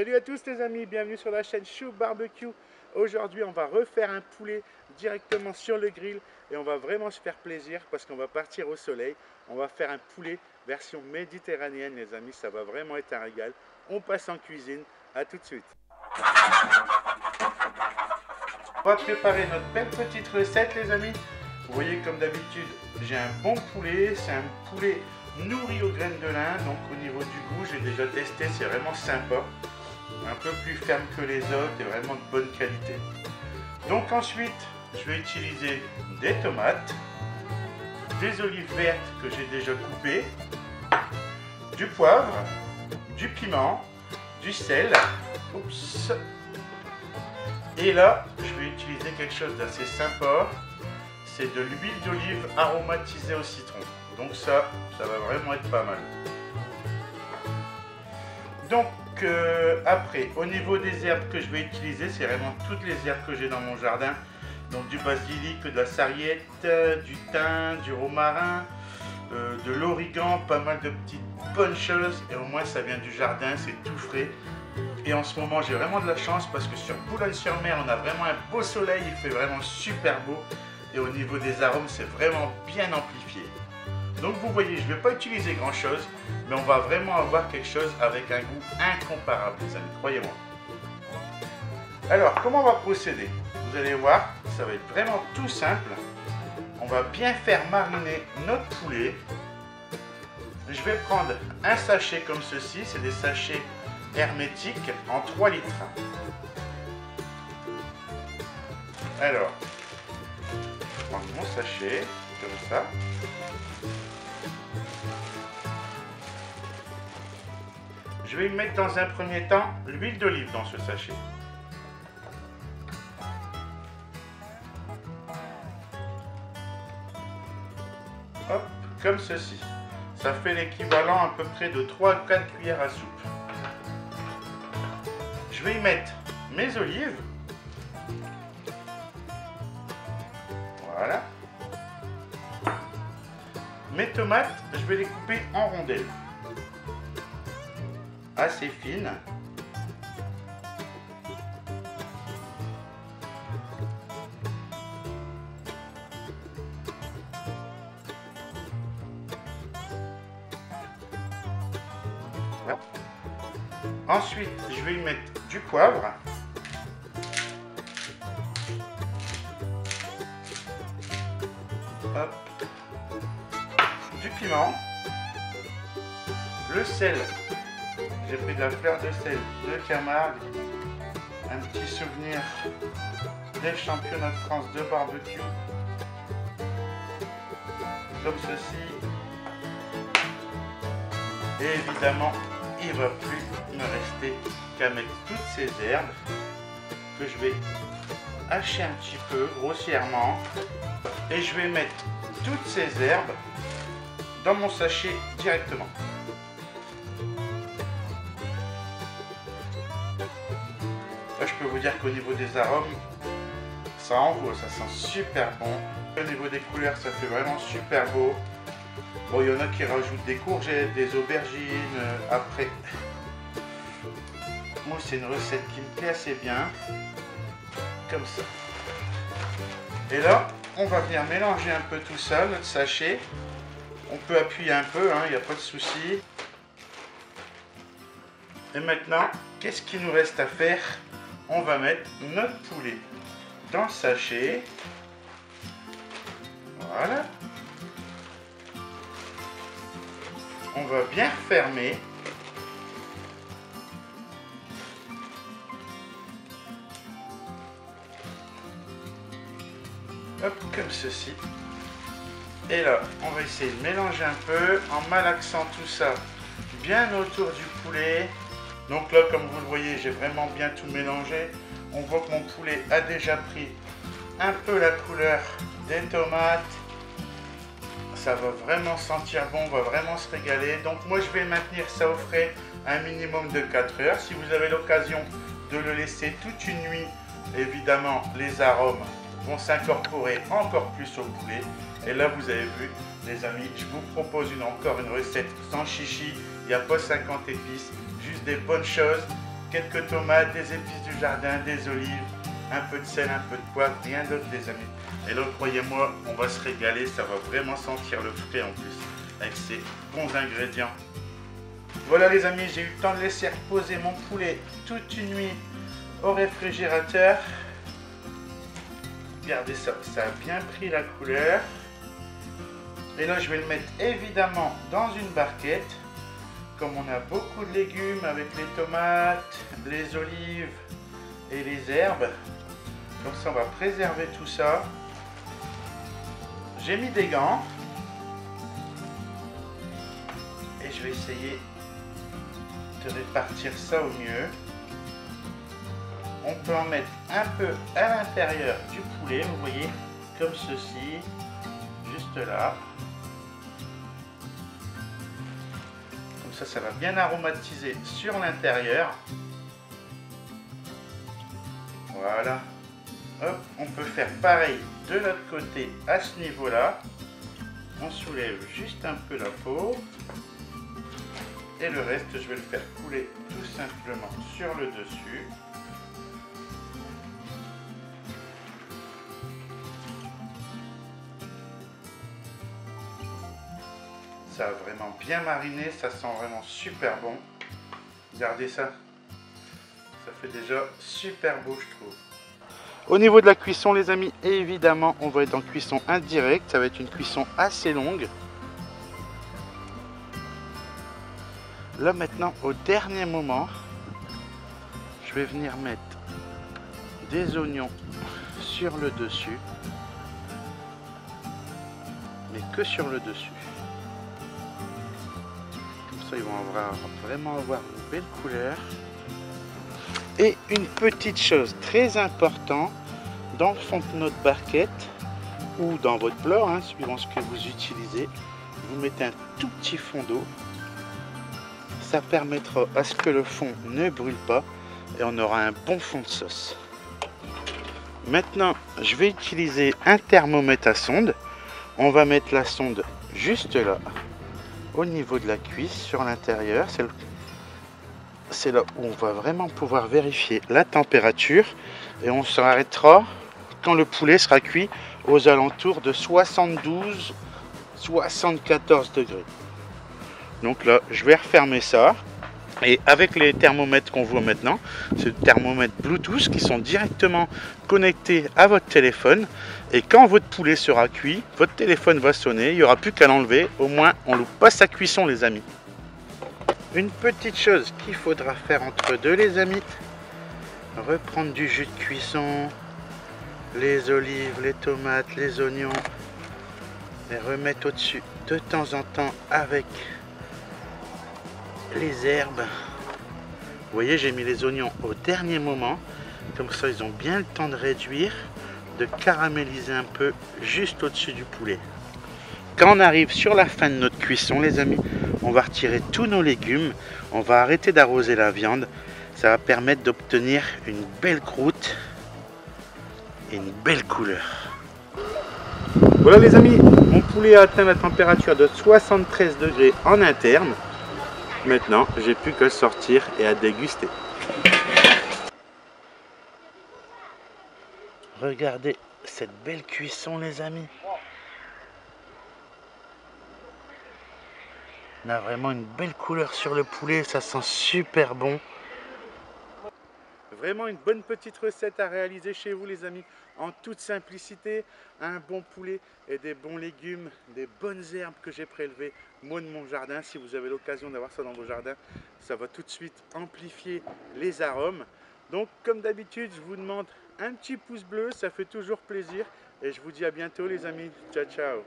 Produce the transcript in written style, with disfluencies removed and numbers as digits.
Salut à tous les amis, bienvenue sur la chaîne Schoop BBQ. Aujourd'hui on va refaire un poulet directement sur le grill et on va vraiment se faire plaisir parce qu'on va partir au soleil. On va faire un poulet version méditerranéenne les amis, ça va vraiment être un régal. On passe en cuisine, à tout de suite. On va préparer notre belle petite recette les amis. Vous voyez comme d'habitude j'ai un bon poulet, c'est un poulet nourri aux graines de lin, donc au niveau du goût j'ai déjà testé, c'est vraiment sympa, un peu plus ferme que les autres et vraiment de bonne qualité. Donc ensuite je vais utiliser des tomates, des olives vertes que j'ai déjà coupées, du poivre, du piment, du sel. Oups. Et là je vais utiliser quelque chose d'assez sympa, c'est de l'huile d'olive aromatisée au citron. Donc ça va vraiment être pas mal. Donc après, au niveau des herbes que je vais utiliser, c'est vraiment toutes les herbes que j'ai dans mon jardin. Donc du basilic, de la sarriette, du thym, du romarin, de l'origan, pas mal de petites bonnes choses. Et au moins ça vient du jardin, c'est tout frais. Et en ce moment j'ai vraiment de la chance parce que sur Boulogne-sur-Mer on a vraiment un beau soleil, il fait vraiment super beau. Et au niveau des arômes c'est vraiment bien amplifié. Donc vous voyez, je ne vais pas utiliser grand chose, mais on va vraiment avoir quelque chose avec un goût incomparable, les amis, croyez-moi. Alors, comment on va procéder? Vous allez voir, ça va être vraiment tout simple. On va bien faire mariner notre poulet. Je vais prendre un sachet comme ceci, c'est des sachets hermétiques en 3 litres. Alors, je vais prendre mon sachet, comme ça. Je vais mettre dans un premier temps l'huile d'olive dans ce sachet. Hop, comme ceci. Ça fait l'équivalent à peu près de 3-4 cuillères à soupe. Je vais y mettre mes olives. Voilà. Mes tomates, je vais les couper en rondelles. Assez fine. Voilà. Ensuite, je vais y mettre du poivre. Hop. Du piment. Le sel. J'ai pris de la fleur de sel de Camargue, un petit souvenir des championnats de France de barbecue, comme ceci. Et évidemment, il ne va plus me rester qu'à mettre toutes ces herbes que je vais hacher un petit peu grossièrement. Et je vais mettre toutes ces herbes dans mon sachet directement. Là, je peux vous dire qu'au niveau des arômes, ça envoie, ça sent super bon. Au niveau des couleurs, ça fait vraiment super beau. Bon, il y en a qui rajoutent des courgettes, des aubergines, après. Moi, c'est une recette qui me plaît assez bien. Comme ça. Et là, on va venir mélanger un peu tout ça, notre sachet. On peut appuyer un peu, hein, il n'y a pas de souci. Et maintenant, qu'est-ce qu'il nous reste à faire ? On va mettre notre poulet dans le sachet. Voilà. On va bien fermer. Hop, comme ceci. Et là, on va essayer de mélanger un peu en malaxant tout ça bien autour du poulet. Donc là, comme vous le voyez, j'ai vraiment bien tout mélangé. On voit que mon poulet a déjà pris un peu la couleur des tomates. Ça va vraiment sentir bon, on va vraiment se régaler. Donc moi, je vais maintenir ça au frais un minimum de 4 heures. Si vous avez l'occasion de le laisser toute une nuit, évidemment, les arômes vont s'incorporer encore plus au poulet. Et là, vous avez vu, les amis, je vous propose encore une recette sans chichi. Il n'y a pas 50 épices, juste des bonnes choses quelques tomates, des épices du jardin, des olives, un peu de sel, un peu de poivre, rien d'autre les amis. Et là, croyez-moi, on va se régaler, ça va vraiment sentir le frais en plus, avec ces bons ingrédients. Voilà les amis, j'ai eu le temps de laisser reposer mon poulet toute une nuit au réfrigérateur. Regardez ça, ça a bien pris la couleur. Et là, je vais le mettre évidemment dans une barquette. Comme on a beaucoup de légumes avec les tomates, les olives et les herbes, comme ça on va préserver tout ça. J'ai mis des gants et je vais essayer de répartir ça au mieux. On peut en mettre un peu à l'intérieur du poulet, vous voyez, comme ceci, juste là. Ça, ça va bien aromatiser sur l'intérieur. Voilà. Hop, on peut faire pareil de l'autre côté à ce niveau-là. On soulève juste un peu la peau. Et le reste, je vais le faire couler tout simplement sur le dessus. Ça a vraiment bien mariné, ça sent vraiment super bon. Regardez ça, ça fait déjà super beau je trouve. Au niveau de la cuisson les amis, évidemment on va être en cuisson indirecte, ça va être une cuisson assez longue. Là maintenant au dernier moment, je vais venir mettre des oignons sur le dessus, mais que sur le dessus. Ils vont vraiment avoir une belle couleur. Et une petite chose très importante, dans le fond de notre barquette ou dans votre plat, hein, suivant ce que vous utilisez, vous mettez un tout petit fond d'eau. Ça permettra à ce que le fond ne brûle pas et on aura un bon fond de sauce. Maintenant, je vais utiliser un thermomètre à sonde. On va mettre la sonde juste là. Au niveau de la cuisse, sur l'intérieur, c'est là où on va vraiment pouvoir vérifier la température et on s'arrêtera quand le poulet sera cuit aux alentours de 72-74 degrés. Donc là, je vais refermer ça et avec les thermomètres qu'on voit maintenant, c'est des thermomètres Bluetooth qui sont directement connectés à votre téléphone. Et quand votre poulet sera cuit, votre téléphone va sonner, il n'y aura plus qu'à l'enlever, au moins on ne loupe pas sa cuisson les amis. Une petite chose qu'il faudra faire entre deux les amis, reprendre du jus de cuisson, les olives, les tomates, les oignons, et remettre au-dessus de temps en temps avec les herbes. Vous voyez j'ai mis les oignons au dernier moment, comme ça ils ont bien le temps de réduire, de caraméliser un peu juste au-dessus du poulet. Quand on arrive sur la fin de notre cuisson les amis, on va retirer tous nos légumes, on va arrêter d'arroser la viande, ça va permettre d'obtenir une belle croûte et une belle couleur. Voilà les amis, mon poulet a atteint la température de 73 degrés en interne. Maintenant j'ai plus qu'à sortir et à déguster. Regardez cette belle cuisson les amis. On a vraiment une belle couleur sur le poulet, ça sent super bon. Vraiment une bonne petite recette à réaliser chez vous les amis. En toute simplicité, un bon poulet et des bons légumes, des bonnes herbes que j'ai prélevées moi de mon jardin. Si vous avez l'occasion d'avoir ça dans vos jardins, ça va tout de suite amplifier les arômes. Donc comme d'habitude, je vous demande un petit pouce bleu, ça fait toujours plaisir. Et je vous dis à bientôt les amis. Ciao, ciao.